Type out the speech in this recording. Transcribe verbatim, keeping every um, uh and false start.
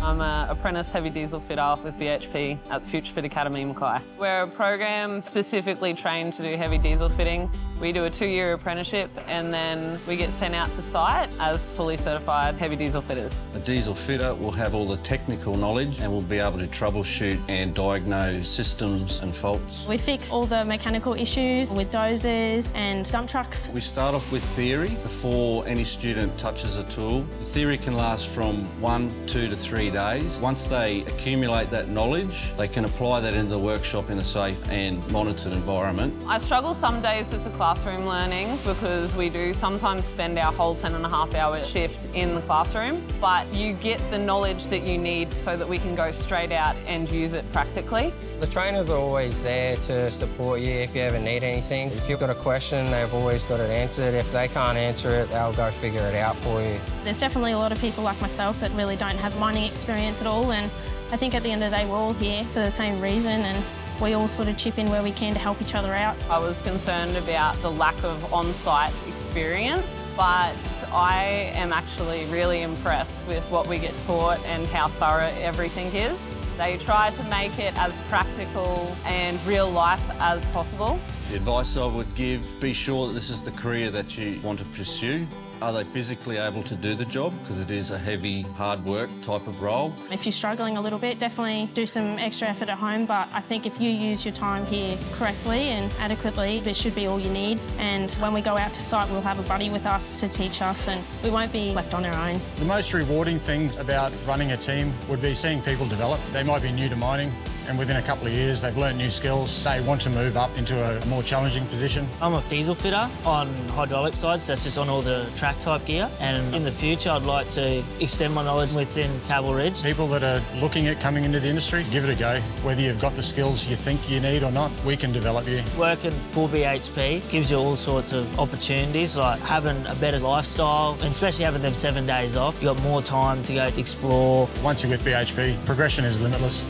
I'm an apprentice heavy diesel fitter with B H P at Future Fit Academy Mackay. We're a program specifically trained to do heavy diesel fitting. We do a two-year apprenticeship and then we get sent out to site as fully certified heavy diesel fitters. A diesel fitter will have all the technical knowledge and will be able to troubleshoot and diagnose systems and faults. We fix all the mechanical issues with dozers and dump trucks. We start off with theory before any student touches a tool. The theory can last from one, two to three days. Days. Once they accumulate that knowledge, they can apply that into the workshop in a safe and monitored environment. I struggle some days with the classroom learning because we do sometimes spend our whole ten and a half hour shift in the classroom, but you get the knowledge that you need so that we can go straight out and use it practically. The trainers are always there to support you if you ever need anything. If you've got a question, they've always got it answered. If they can't answer it, they'll go figure it out for you. There's definitely a lot of people like myself that really don't have mining experience experience at all, and I think at the end of the day we're all here for the same reason, and we all sort of chip in where we can to help each other out. I was concerned about the lack of on-site experience, but I am actually really impressed with what we get taught and how thorough everything is. They try to make it as practical and real life as possible. The advice I would give, be sure that this is the career that you want to pursue. Are they physically able to do the job? Because it is a heavy, hard work type of role. If you're struggling a little bit, definitely do some extra effort at home, but I think if you use your time here correctly and adequately, this should be all you need. And when we go out to site, we'll have a buddy with us to teach us and we won't be left on our own. The most rewarding things about running a team would be seeing people develop. They might be new to mining, and within a couple of years they've learnt new skills. They want to move up into a more challenging position. I'm a diesel fitter on hydraulic sides, that's just on all the track type gear, and in the future I'd like to extend my knowledge within Caval Ridge. People that are looking at coming into the industry, give it a go. Whether you've got the skills you think you need or not, we can develop you. Working for B H P gives you all sorts of opportunities, like having a better lifestyle, and especially having them seven days off, you've got more time to go explore. Once you're with B H P, progression is limitless.